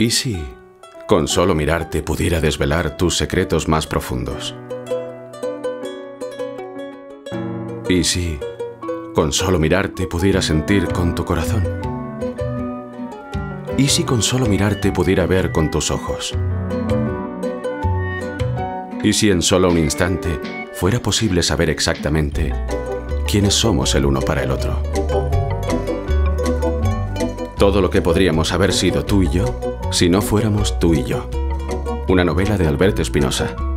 ¿Y si, con solo mirarte, pudiera desvelar tus secretos más profundos? ¿Y si, con solo mirarte, pudiera sentir con tu corazón? ¿Y si con solo mirarte pudiera ver con tus ojos? ¿Y si en solo un instante fuera posible saber exactamente quiénes somos el uno para el otro? Todo lo que podríamos haber sido tú y yo si no fuéramos tú y yo. Una novela de Albert Espinosa.